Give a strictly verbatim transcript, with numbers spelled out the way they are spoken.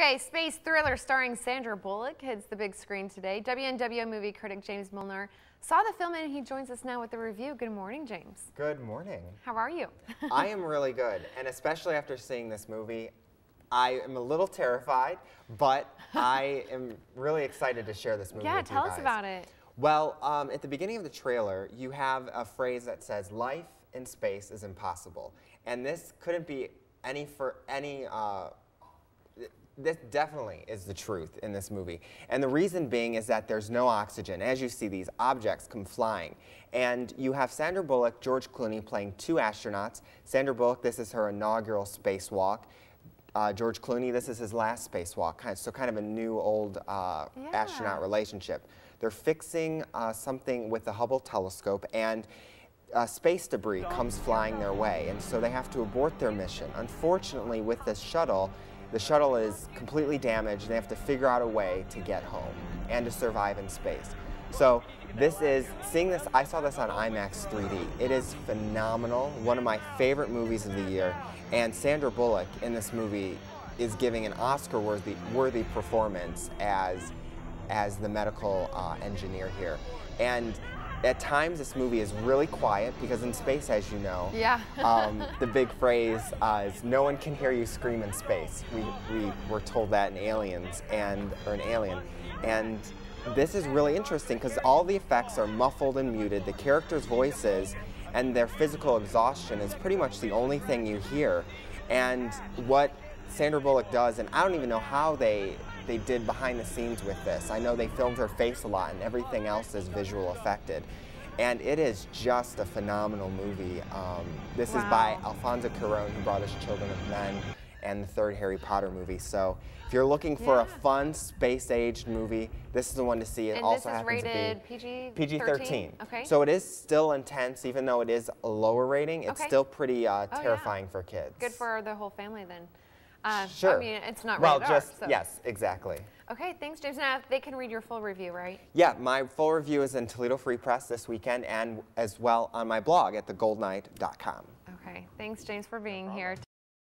Okay, space thriller starring Sandra Bullock hits the big screen today. W N W movie critic James Milner saw the film and he joins us now with a review. Good morning, James. Good morning. How are you? I am really good, and especially after seeing this movie, I am a little terrified, but I am really excited to share this movie yeah, with you guys. Yeah, tell us about it. Well, um, at the beginning of the trailer, you have a phrase that says, "Life in space is impossible," and this couldn't be any for any. Uh, This definitely is the truth in this movie. And the reason being is that there's no oxygen. As you see, these objects come flying. And you have Sandra Bullock, George Clooney playing two astronauts. Sandra Bullock, this is her inaugural spacewalk. Uh, George Clooney, this is his last spacewalk. So kind of a new old uh, yeah. astronaut relationship. They're fixing uh, something with the Hubble telescope, and Uh, space debris comes flying their way, and so they have to abort their mission. Unfortunately, with this shuttle, the shuttle is completely damaged, and they have to figure out a way to get home and to survive in space. So this is, seeing this, I saw this on IMAX three D. It is phenomenal, one of my favorite movies of the year, and Sandra Bullock in this movie is giving an Oscar-worthy worthy performance as, as the medical uh, engineer here. And at times, this movie is really quiet because in space, as you know, yeah. um, the big phrase uh, is no one can hear you scream in space. We, we were told that in Aliens, and or in Alien. And this is really interesting because all the effects are muffled and muted, the characters' voices and their physical exhaustion is pretty much the only thing you hear. And what Sandra Bullock does, and I don't even know how they they did behind the scenes with this. I know they filmed her face a lot and everything else is visual affected. And it is just a phenomenal movie. Um, this wow. is by Alfonso Cuarón, who brought us Children of Men and the third Harry Potter movie. So if you're looking for yeah. a fun space-aged movie, this is the one to see. It and also this is rated P G thirteen? P G thirteen. Okay. So it is still intense, even though it is a lower rating. It's okay. still pretty uh, terrifying oh, yeah. for kids. Good for the whole family then. Uh, sure. I mean, it's not rated well, just, R, so. Yes, exactly. Okay, thanks, James. Now, they can read your full review, right? Yeah, my full review is in Toledo Free Press this weekend and as well on my blog at the gold night dot com. Okay, thanks, James, for being no here.